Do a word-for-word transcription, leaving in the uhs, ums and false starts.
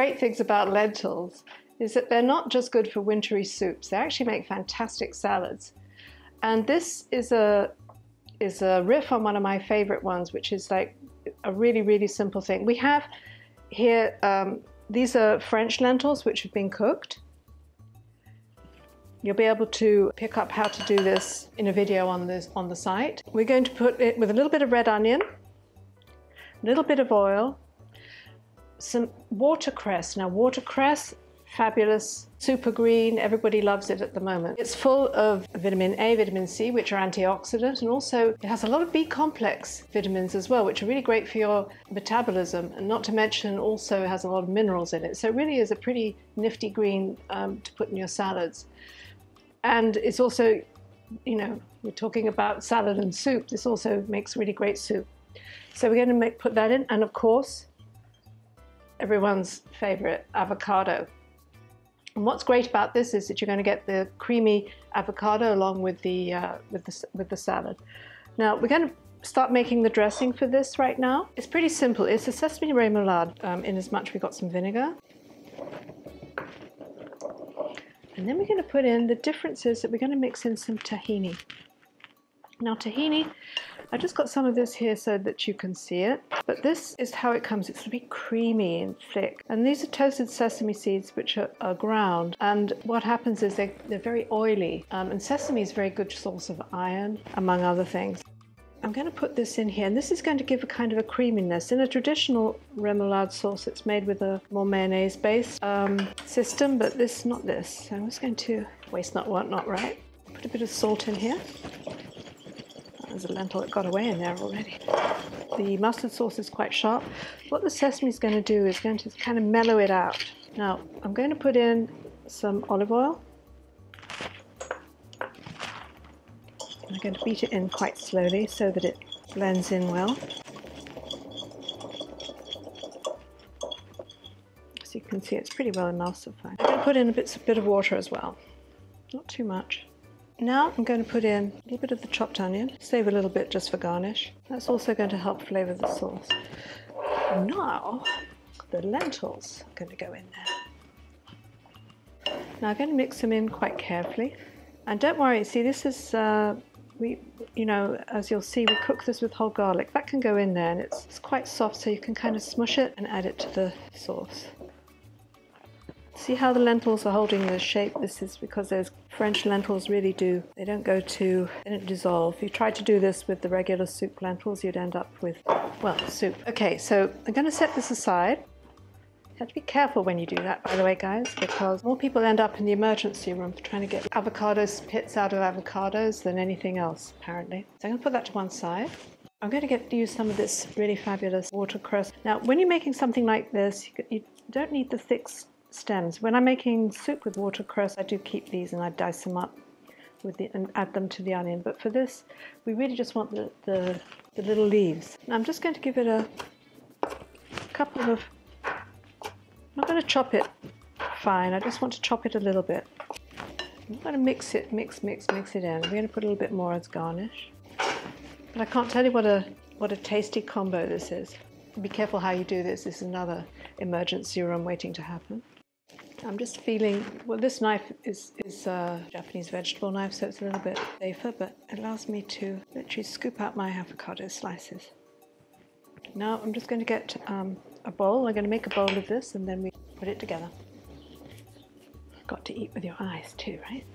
great things about lentils is that they're not just good for wintry soups, they actually make fantastic salads. And this is a, is a riff on one of my favorite ones, which is like a really, really simple thing. We have here, um, these are French lentils which have been cooked. You'll be able to pick up how to do this in a video on, this, on the site. We're going to put it with a little bit of red onion, a little bit of oil, some watercress. Now watercress, fabulous, super green, everybody loves it at the moment. It's full of vitamin A, vitamin C, which are antioxidant, and also it has a lot of B complex vitamins as well, which are really great for your metabolism, and not to mention also has a lot of minerals in it. So it really is a pretty nifty green um, to put in your salads. And it's also, you know, we're talking about salad and soup, this also makes really great soup. So we're going to make, put that in, and of course, everyone's favorite, avocado. And what's great about this is that you're going to get the creamy avocado along with the, uh, with the, with the salad. Now we're going to start making the dressing for this right now. It's pretty simple. It's a sesame remoulade, um, in as much we got some vinegar. And then we're going to put in the differences that we're going to mix in some tahini. Now tahini, I just got some of this here so that you can see it, but this is how it comes. It's to be creamy and thick. And these are toasted sesame seeds which are, are ground, and what happens is they, they're very oily, um, and sesame is a very good source of iron, among other things. I'm going to put this in here, and this is going to give a kind of a creaminess. In a traditional remoulade sauce, it's made with a more mayonnaise-based um, system, but this, not this. So I'm just going to waste not, want not, right? Put a bit of salt in here. There's a lentil that got away in there already. The mustard sauce is quite sharp. What the sesame is going to do is going to kind of mellow it out. Now I'm going to put in some olive oil. I'm going to beat it in quite slowly so that it blends in well. As you can see, it's pretty well emulsified. I'm going to put in a bit, a bit of water as well, not too much. Now I'm going to put in a little bit of the chopped onion, save a little bit just for garnish. That's also going to help flavour the sauce. Now the lentils are going to go in there. Now I'm going to mix them in quite carefully. And don't worry, see this is, uh, we, you know, as you'll see, we cook this with whole garlic. That can go in there, and it's, it's quite soft, so you can kind of smush it and add it to the sauce. See how the lentils are holding the shape? This is because those French lentils really do, they don't go to, they don't dissolve. If you try to do this with the regular soup lentils, you'd end up with, well, soup. Okay, so I'm going to set this aside. You have to be careful when you do that, by the way, guys, because more people end up in the emergency room trying to get avocado pits out of avocados than anything else, apparently. So I'm going to put that to one side. I'm going to get to use some of this really fabulous watercress. Now, when you're making something like this, you don't need the thick stems. When I'm making soup with watercress, I do keep these and I dice them up with the, and add them to the onion. But for this, we really just want the, the, the little leaves. And I'm just going to give it a couple of, I'm not going to chop it fine, I just want to chop it a little bit. I'm going to mix it, mix, mix, mix it in. We're going to put a little bit more as garnish. But I can't tell you what a, what a tasty combo this is. Be careful how you do this, this is another emergency room waiting to happen. I'm just feeling, well, this knife is, is a Japanese vegetable knife, so it's a little bit safer, but it allows me to literally scoop out my avocado slices. Now I'm just going to get um, a bowl. I'm going to make a bowl of this and then we put it together. Got to eat with your eyes too, right?